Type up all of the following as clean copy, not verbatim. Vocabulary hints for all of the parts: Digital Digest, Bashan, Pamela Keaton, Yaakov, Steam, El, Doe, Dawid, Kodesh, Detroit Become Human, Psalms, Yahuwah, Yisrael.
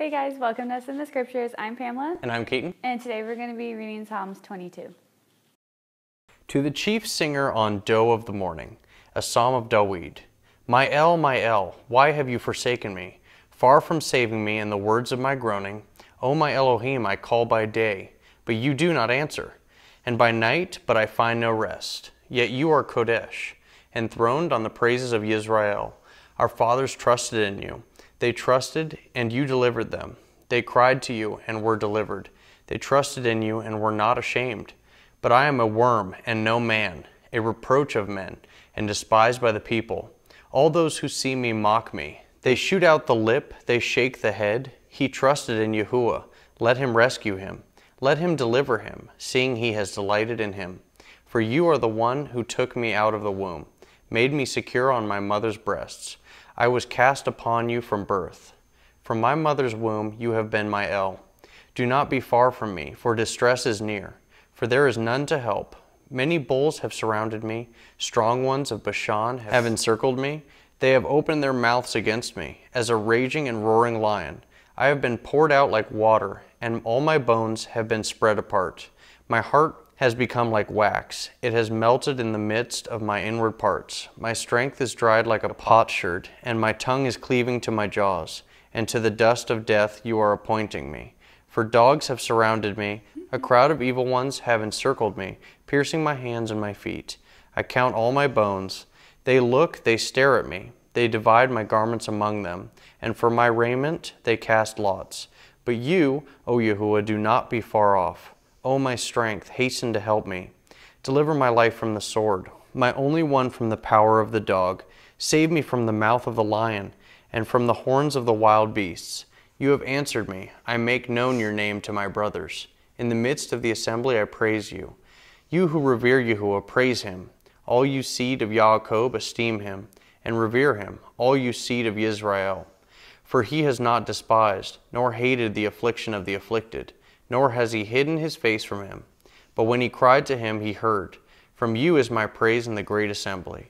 Hey guys, welcome to Us in the Scriptures. I'm Pamela. And I'm Keaton. And today we're going to be reading Psalms 22. To the chief singer on Doe of the morning, a psalm of Dawid. My El, why have you forsaken me? Far from saving me in the words of my groaning, O my Elohim, I call by day, but you do not answer, and by night, but I find no rest. Yet you are Kodesh, enthroned on the praises of Yisrael. Our fathers trusted in you. They trusted, and you delivered them. They cried to you, and were delivered. They trusted in you, and were not ashamed. But I am a worm, and no man, a reproach of men, and despised by the people. All those who see me mock me. They shoot out the lip, they shake the head. He trusted in Yahuwah. Let him rescue him. Let him deliver him, seeing he has delighted in him. For you are the one who took me out of the womb, made me secure on my mother's breasts. I was cast upon you from birth. From my mother's womb you have been my El. Do not be far from me, for distress is near, for there is none to help. Many bulls have surrounded me, strong ones of Bashan have encircled me. They have opened their mouths against me, as a raging and roaring lion. I have been poured out like water, and all my bones have been spread apart. My heart has become like wax. It has melted in the midst of my inward parts. My strength is dried like a potsherd, and my tongue is cleaving to my jaws, and to the dust of death you are appointing me. For dogs have surrounded me, a crowd of evil ones have encircled me, piercing my hands and my feet. I count all my bones. They look, they stare at me. They divide my garments among them, and for my raiment they cast lots. But you, O Yahuwah, do not be far off. O my strength, hasten to help me. Deliver my life from the sword, my only one from the power of the dog. Save me from the mouth of the lion, and from the horns of the wild beasts. You have answered me. I make known your name to my brothers. In the midst of the assembly I praise you. You who revere Yahuwah, praise him. All you seed of Yaakov, esteem him, and revere him, all you seed of Israel. For he has not despised, nor hated the affliction of the afflicted, nor has he hidden his face from him. But when he cried to him, he heard. From you is my praise in the great assembly.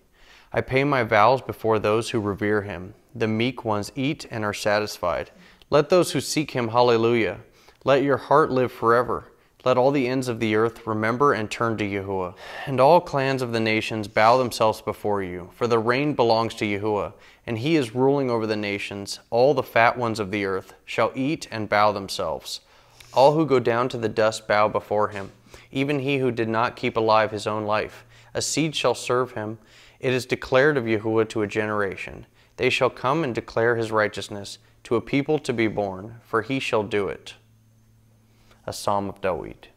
I pay my vows before those who revere him. The meek ones eat and are satisfied. Let those who seek him, hallelujah. Let your heart live forever. Let all the ends of the earth remember and turn to Yahuwah. And all clans of the nations bow themselves before you, for the reign belongs to Yahuwah, and he is ruling over the nations. All the fat ones of the earth shall eat and bow themselves. All who go down to the dust bow before him, even he who did not keep alive his own life. A seed shall serve him. It is declared of Yahuwah to a generation. They shall come and declare his righteousness to a people to be born, for he shall do it. A Psalm of Dawid.